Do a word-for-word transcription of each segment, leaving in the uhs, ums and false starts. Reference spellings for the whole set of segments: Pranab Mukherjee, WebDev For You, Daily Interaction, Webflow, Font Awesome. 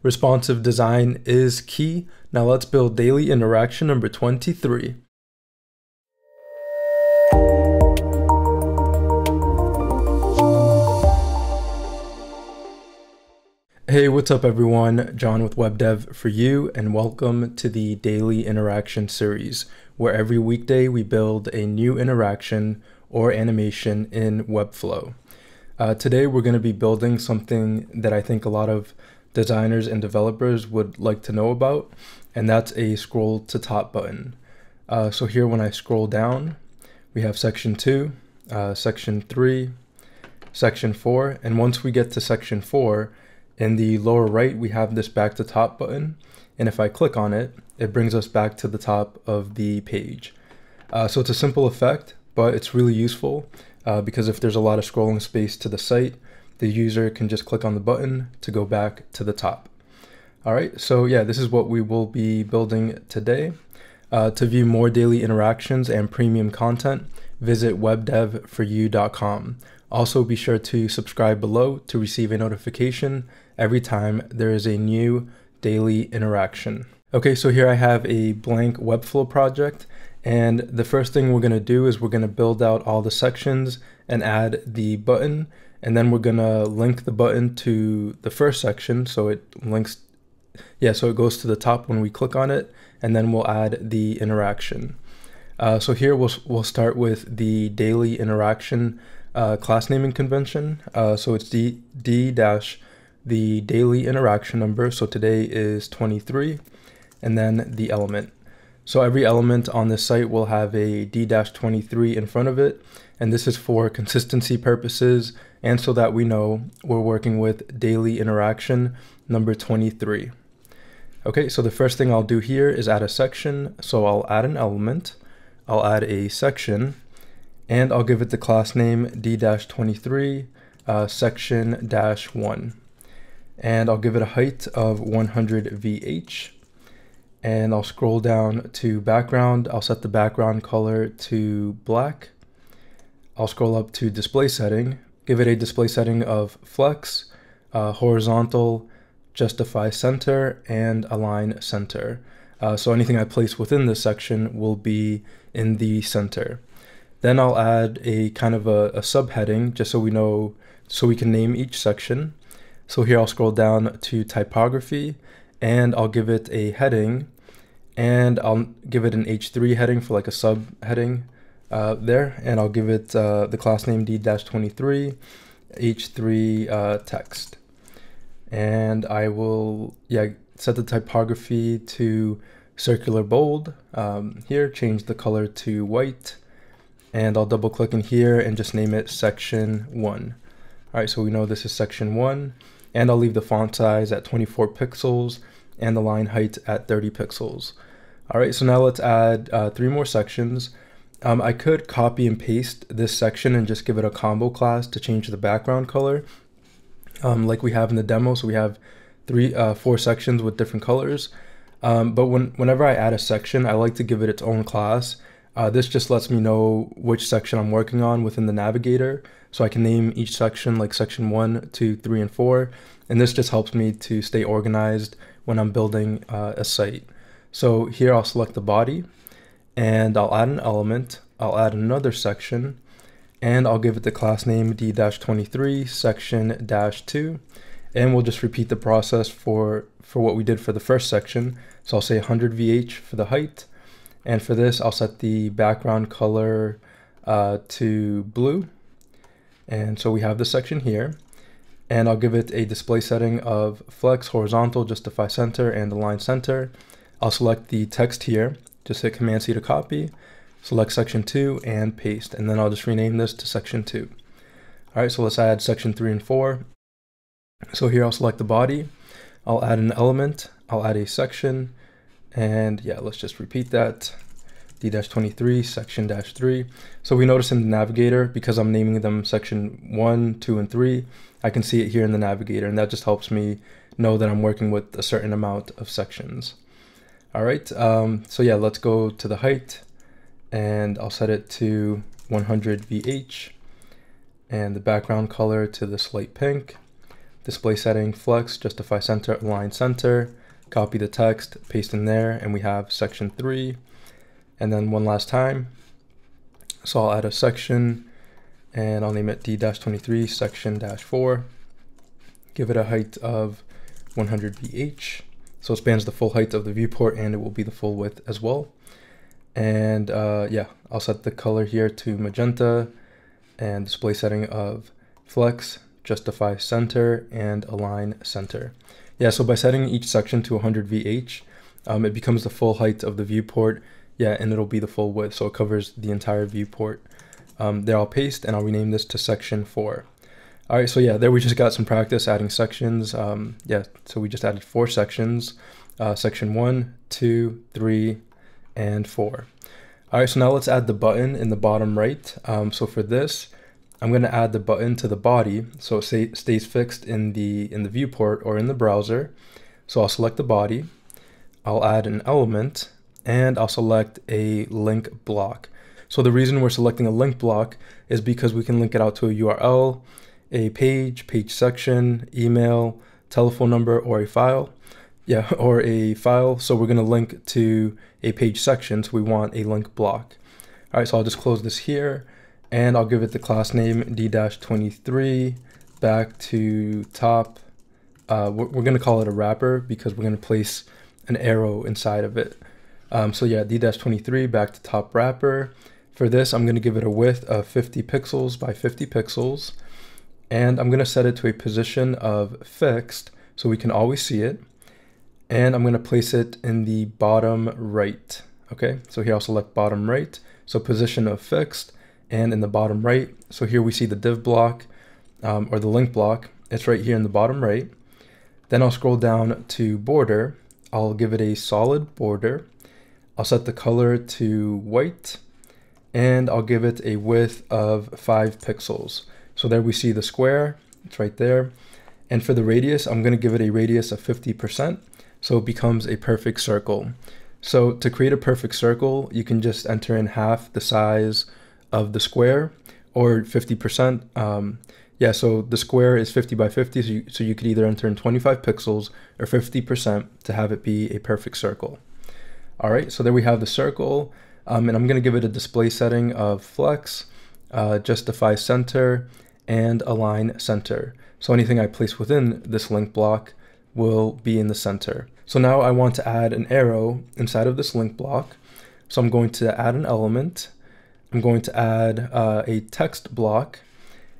Responsive design is key. Now let's build daily interaction number twenty-three. Hey, what's up everyone? John with WebDev For You, and welcome to the daily interaction series, where every weekday we build a new interaction or animation in Webflow. Uh, today we're going to be building something that I think a lot of designers and developers would like to know about, and that's a scroll to top button. Uh, so here when I scroll down, we have section two, uh, section three, section four, and once we get to section four, in the lower right we have this back to top button, and if I click on it, it brings us back to the top of the page. Uh, so it's a simple effect, but it's really useful uh, because if there's a lot of scrolling space to the site, the user can just click on the button to go back to the top. All right, so yeah, this is what we will be building today. Uh, to view more daily interactions and premium content, visit webdev for you dot com. Also be sure to subscribe below to receive a notification every time there is a new daily interaction. Okay, so here I have a blank Webflow project, and the first thing we're gonna do is we're gonna build out all the sections and add the button, and then we're gonna link the button to the first section, so it links, yeah, so it goes to the top when we click on it, and then we'll add the interaction. Uh, so here we'll, we'll start with the daily interaction uh, class naming convention. Uh, so it's D, D dash the daily interaction number, so today is twenty-three, and then the element. So every element on this site will have a D dash twenty-three in front of it, and this is for consistency purposes and so that we know we're working with daily interaction number twenty-three. Okay, so the first thing I'll do here is add a section. So I'll add an element, I'll add a section, and I'll give it the class name D dash twenty-three uh, section dash one, and I'll give it a height of one hundred V H. And I'll scroll down to background. I'll set the background color to black. I'll scroll up to display setting, give it a display setting of flex, uh, horizontal, justify center, and align center. Uh, so anything I place within this section will be in the center. Then I'll add a kind of a, a subheading just so we know, so we can name each section. So here I'll scroll down to typography, and I'll give it a heading, and I'll give it an H three heading for like a subheading uh, there, and I'll give it uh, the class name D dash twenty-three H three uh, text, and I will yeah set the typography to circular bold um, here, change the color to white, and I'll double click in here and just name it section one. All right, so we know this is section one. And I'll leave the font size at twenty-four pixels and the line height at thirty pixels. All right, so now let's add uh, three more sections. Um, I could copy and paste this section and just give it a combo class to change the background color um, like we have in the demo. So we have three, uh, four sections with different colors. Um, but when, whenever I add a section, I like to give it its own class. Uh, this just lets me know which section I'm working on within the navigator, so I can name each section like section one, two, three, and four. And this just helps me to stay organized when I'm building uh, a site. So here I'll select the body, and I'll add an element. I'll add another section, and I'll give it the class name D dash twenty-three section dash two, and we'll just repeat the process for for what we did for the first section. So I'll say one hundred V H for the height. And for this, I'll set the background color uh, to blue. And so we have this section here, and I'll give it a display setting of flex, horizontal, justify center, and align center. I'll select the text here, just hit Command C to copy, select section two and paste. And then I'll just rename this to section two. All right, so let's add section three and four. So here I'll select the body. I'll add an element. I'll add a section. And yeah, let's just repeat that. D dash twenty-three section dash three. So we notice in the navigator, because I'm naming them section one, two, and three, I can see it here in the navigator, and that just helps me know that I'm working with a certain amount of sections. All right, um, so yeah, let's go to the height, and I'll set it to one hundred V H, and the background color to the slate pink, display setting, flex, justify center, align center, copy the text, paste in there, and we have section three. And then one last time, so I'll add a section and I'll name it D twenty-three section four. Give it a height of one hundred B H. So it spans the full height of the viewport and it will be the full width as well. And uh, yeah, I'll set the color here to magenta and display setting of flex, justify center, and align center. Yeah, so by setting each section to one hundred V H, um, it becomes the full height of the viewport. Yeah, and it'll be the full width, so it covers the entire viewport. Um, there I'll paste and I'll rename this to section four. All right, so yeah, there we just got some practice adding sections. Um, yeah, so we just added four sections, uh, section one, two, three, and four. All right, so now let's add the button in the bottom right. Um, so for this, I'm gonna add the button to the body so it stay, stays fixed in the, in the viewport or in the browser. So I'll select the body, I'll add an element, and I'll select a link block. So the reason we're selecting a link block is because we can link it out to a U R L, a page, page section, email, telephone number, or a file. Yeah, or a file. So we're gonna link to a page section, so we want a link block. All right, so I'll just close this here and I'll give it the class name D twenty-three back to top. Uh, we're, we're gonna call it a wrapper because we're gonna place an arrow inside of it. Um, so yeah, D twenty-three back to top wrapper. For this, I'm gonna give it a width of fifty pixels by fifty pixels. And I'm gonna set it to a position of fixed so we can always see it. And I'm gonna place it in the bottom right. Okay, so here I'll select bottom right. So position of fixed and in the bottom right. So here we see the div block um, or the link block. It's right here in the bottom right. Then I'll scroll down to border. I'll give it a solid border. I'll set the color to white and I'll give it a width of five pixels. So there we see the square, it's right there. And for the radius, I'm gonna give it a radius of fifty percent. So it becomes a perfect circle. So to create a perfect circle, you can just enter in half the size of the square or fifty percent. Um, yeah, so the square is fifty by fifty, so you, so you could either enter in twenty-five pixels or fifty percent to have it be a perfect circle. All right, so there we have the circle, um, and I'm gonna give it a display setting of flex, uh, justify center, and align center. So anything I place within this link block will be in the center. So now I want to add an arrow inside of this link block. So I'm going to add an element. I'm going to add uh, a text block,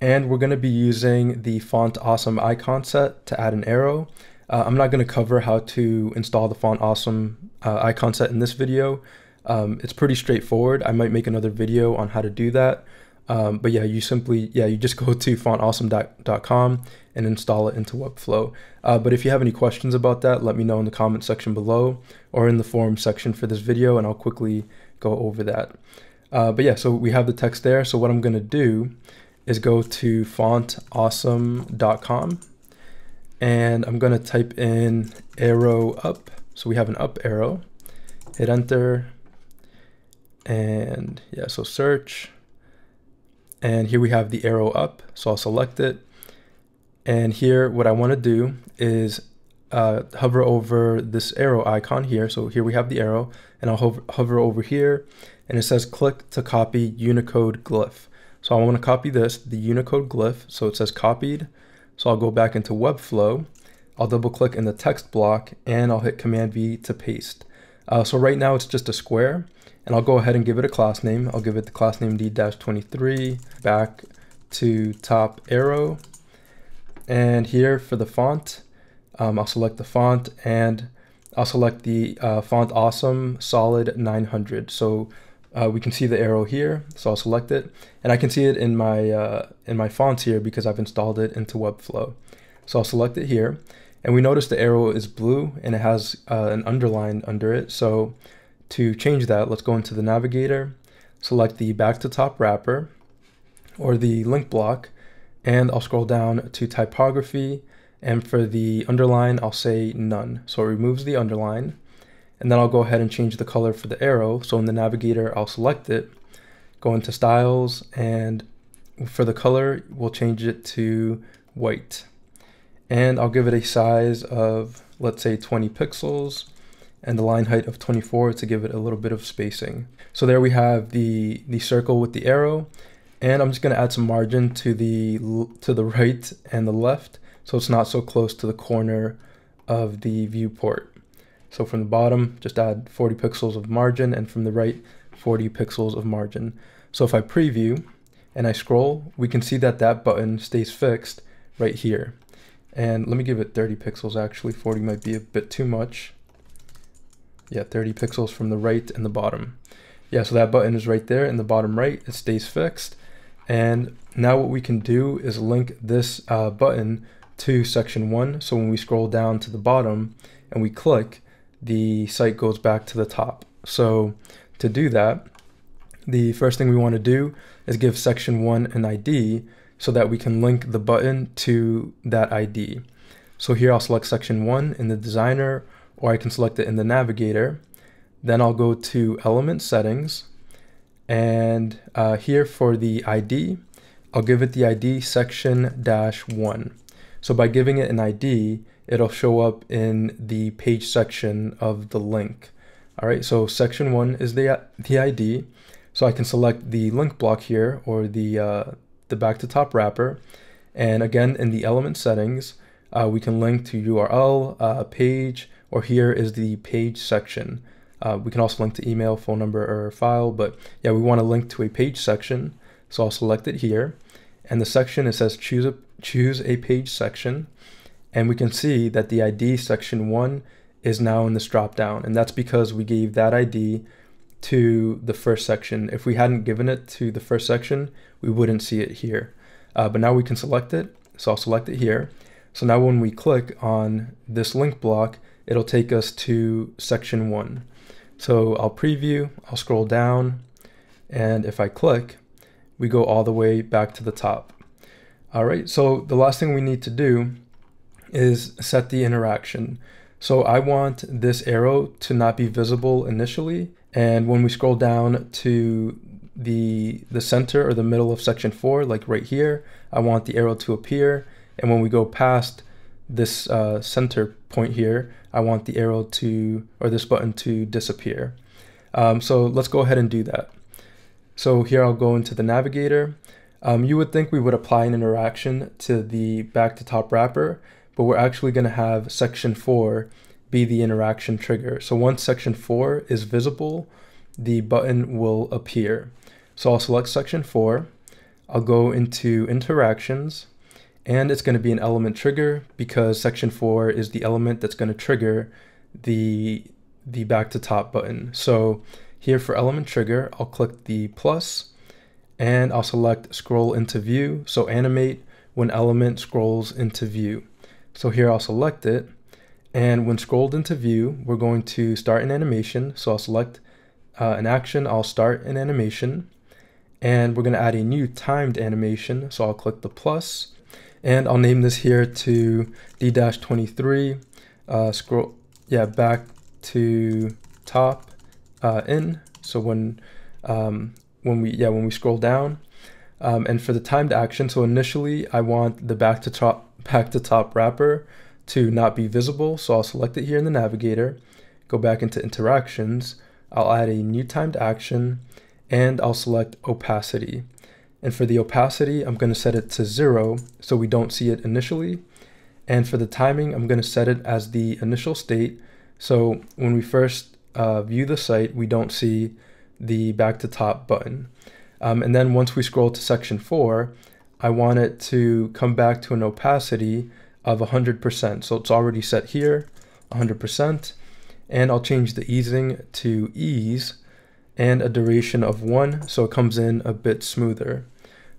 and we're gonna be using the Font Awesome icon set to add an arrow. Uh, I'm not gonna cover how to install the Font Awesome uh, icon set in this video. Um, it's pretty straightforward. I might make another video on how to do that. Um, but yeah, you simply, yeah, you just go to font awesome dot com and install it into Webflow. Uh, but if you have any questions about that, let me know in the comment section below or in the forum section for this video, and I'll quickly go over that. Uh, but yeah, so we have the text there. So what I'm gonna do is go to font awesome dot com and I'm gonna type in arrow up. So we have an up arrow, hit enter, and yeah, so search. And here we have the arrow up, so I'll select it. And here, what I wanna do is uh, hover over this arrow icon here. So here we have the arrow, and I'll hover, hover over here, and it says click to copy Unicode glyph. So I wanna copy this, the Unicode glyph, so it says copied. So I'll go back into Webflow, I'll double click in the text block, and I'll hit Command V to paste. Uh, so right now it's just a square, and I'll go ahead and give it a class name. I'll give it the class name D twenty-three, back to top arrow. And here for the font, um, I'll select the font and I'll select the uh, Font Awesome Solid nine hundred. So uh, we can see the arrow here, so I'll select it. And I can see it in my, uh, in my fonts here because I've installed it into Webflow. So I'll select it here. And we notice the arrow is blue and it has uh, an underline under it. So to change that, let's go into the navigator, select the back to top wrapper or the link block, and I'll scroll down to typography. And for the underline, I'll say none. So it removes the underline. And then I'll go ahead and change the color for the arrow. So in the navigator, I'll select it, go into styles, and for the color, we'll change it to white. and I'll give it a size of, let's say, twenty pixels and the line height of twenty-four to give it a little bit of spacing. So there we have the, the circle with the arrow, and I'm just gonna add some margin to the, to the right and the left so it's not so close to the corner of the viewport. So from the bottom, just add forty pixels of margin, and from the right, forty pixels of margin. So if I preview and I scroll, we can see that that button stays fixed right here. And let me give it thirty pixels actually, forty might be a bit too much. Yeah, thirty pixels from the right and the bottom. Yeah, so that button is right there in the bottom right, it stays fixed. And now what we can do is link this uh, button to section one. So when we scroll down to the bottom and we click, the site goes back to the top. So to do that, the first thing we want to do is give section one an I D so that we can link the button to that I D. So here I'll select section one in the designer, or I can select it in the navigator. Then I'll go to element settings, and uh, here for the I D, I'll give it the I D section dash one. So by giving it an I D, it'll show up in the page section of the link. All right, so section one is the, the I D. So I can select the link block here, or the, uh, the back to top wrapper. And again, in the element settings, uh, we can link to U R L, uh, page, or here is the page section. Uh, we can also link to email, phone number, or file, but yeah, we want to link to a page section. So I'll select it here. And the section, it says choose a, choose a page section. And we can see that the I D section one is now in this drop down. And that's because we gave that I D to the first section. If we hadn't given it to the first section, we wouldn't see it here. Uh, but now we can select it. So I'll select it here. So now when we click on this link block, it'll take us to section one. So I'll preview, I'll scroll down, and if I click, we go all the way back to the top. All right, so the last thing we need to do is set the interaction. So I want this arrow to not be visible initially, and when we scroll down to the, the center or the middle of section four, like right here, I want the arrow to appear. And when we go past this uh, center point here, I want the arrow to, or this button to disappear. Um, so let's go ahead and do that. So here I'll go into the navigator. Um, you would think we would apply an interaction to the back to top wrapper, but we're actually gonna have section four be the interaction trigger. So once section four is visible, the button will appear. So I'll select section four, I'll go into interactions, and it's gonna be an element trigger because section four is the element that's gonna trigger the, the back to top button. So here for element trigger, I'll click the plus and I'll select scroll into view. So animate when element scrolls into view. So here I'll select it, and when scrolled into view, we're going to start an animation. So I'll select uh, an action, I'll start an animation, and we're gonna add a new timed animation. So I'll click the plus, and I'll name this here to D twenty-three, uh, scroll, yeah, back to top uh, in. So when, um, when we, yeah, when we scroll down, um, and for the timed action, so initially I want the back to top, back to top wrapper to not be visible. So I'll select it here in the navigator, go back into interactions, I'll add a new timed action, and I'll select opacity. And for the opacity, I'm going to set it to zero so we don't see it initially. And for the timing, I'm going to set it as the initial state. So when we first uh, view the site, we don't see the back to top button. Um, and then once we scroll to section four, I want it to come back to an opacity of one hundred percent. So it's already set here, one hundred percent. And I'll change the easing to ease and a duration of one, so it comes in a bit smoother.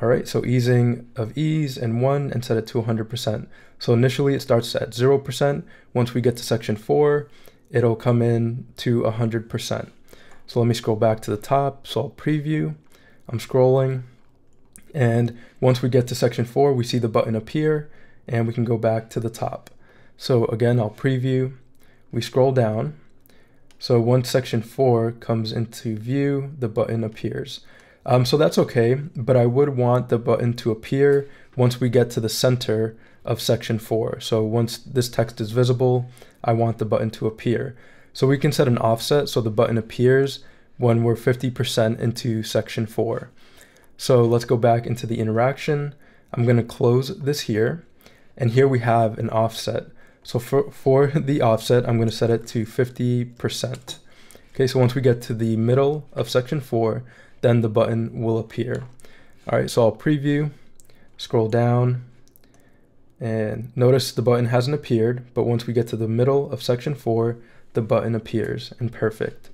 All right, so easing of ease and one, and set it to one hundred percent. So initially it starts at zero percent. Once we get to section four, it'll come in to one hundred percent. So let me scroll back to the top. So I'll preview, I'm scrolling. And once we get to section four, we see the button appear and we can go back to the top. So again, I'll preview, we scroll down. So once section four comes into view, the button appears. Um, so that's okay, but I would want the button to appear once we get to the center of section four. So once this text is visible, I want the button to appear. So we can set an offset so the button appears when we're fifty percent into section four. So let's go back into the interaction. I'm going to close this here, and here we have an offset. So for, for the offset, I'm going to set it to fifty percent. Okay, so once we get to the middle of section four, then the button will appear. All right, so I'll preview, scroll down, and notice the button hasn't appeared, but once we get to the middle of section four, the button appears, and perfect.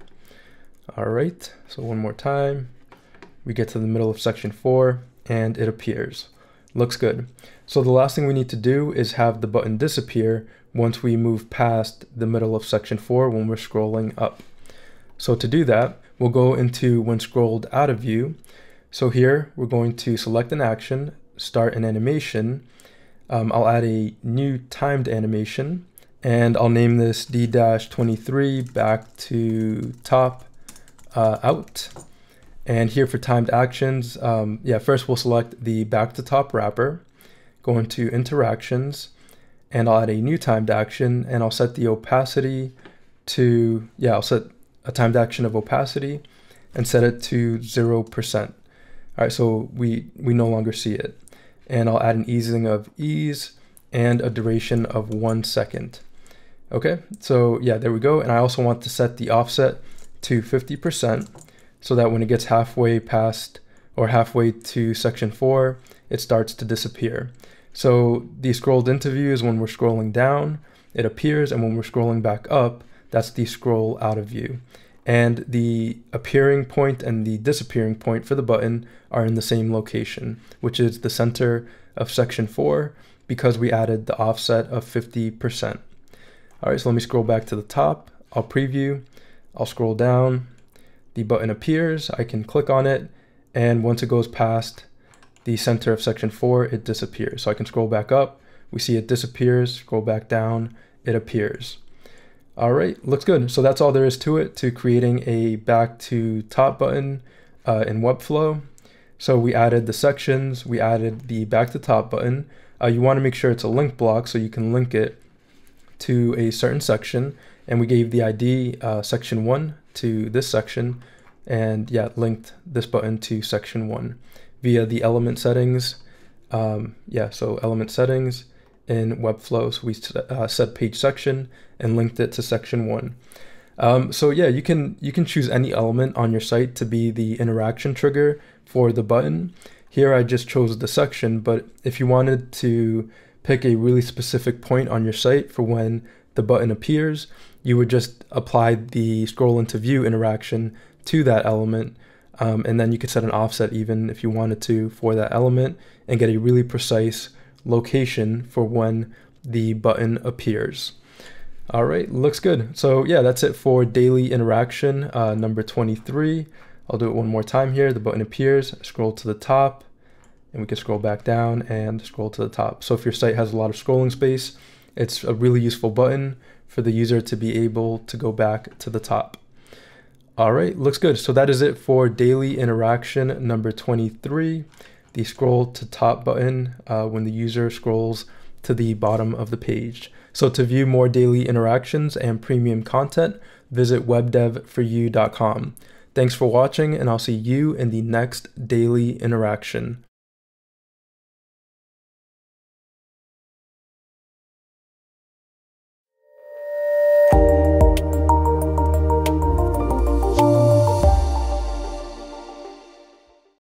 All right, so one more time. We get to the middle of section four, and it appears. Looks good. So the last thing we need to do is have the button disappear once we move past the middle of section four when we're scrolling up. So to do that, we'll go into when scrolled out of view. So here we're going to select an action, start an animation. Um, I'll add a new timed animation, and I'll name this D twenty-three back to top uh, out. And here for timed actions, um, yeah, first we'll select the back to top wrapper, go into interactions, and I'll add a new timed action, and I'll set the opacity to, yeah, I'll set a timed action of opacity and set it to zero percent. All right, so we, we no longer see it. And I'll add an easing of ease and a duration of one second. Okay, so yeah, there we go. And I also want to set the offset to fifty percent. So that when it gets halfway past or halfway to section four, it starts to disappear. So the scrolled into view is when we're scrolling down, it appears, and when we're scrolling back up, that's the scroll out of view. And the appearing point and the disappearing point for the button are in the same location, which is the center of section four, because we added the offset of fifty percent. All right, so let me scroll back to the top. I'll preview, I'll scroll down. The button appears, I can click on it, and once it goes past the center of section four, it disappears. So I can scroll back up, we see it disappears, scroll back down, it appears. All right, looks good. So that's all there is to it, to creating a back to top button uh, in Webflow. So we added the sections, we added the back to top button. Uh, you want to make sure it's a link block so you can link it to a certain section, and we gave the I D uh, section one to this section, and yeah, linked this button to section one via the element settings. Um, yeah, so element settings in Webflow. So we uh, set page section and linked it to section one. Um, so yeah, you can you can choose any element on your site to be the interaction trigger for the button. Here I just chose the section, but if you wanted to pick a really specific point on your site for when the button appears, you would just apply the scroll into view interaction to that element, um, and then you could set an offset even if you wanted to for that element and get a really precise location for when the button appears. All right, looks good. So yeah, that's it for daily interaction uh, number twenty-three. I'll do it one more time here. The button appears, scroll to the top, and we can scroll back down and scroll to the top. So if your site has a lot of scrolling space, it's a really useful button for the user to be able to go back to the top. All right, looks good. So that is it for daily interaction number twenty-three, the scroll to top button uh, when the user scrolls to the bottom of the page. So to view more daily interactions and premium content, visit webdev for you dot com. Thanks for watching, and I'll see you in the next daily interaction.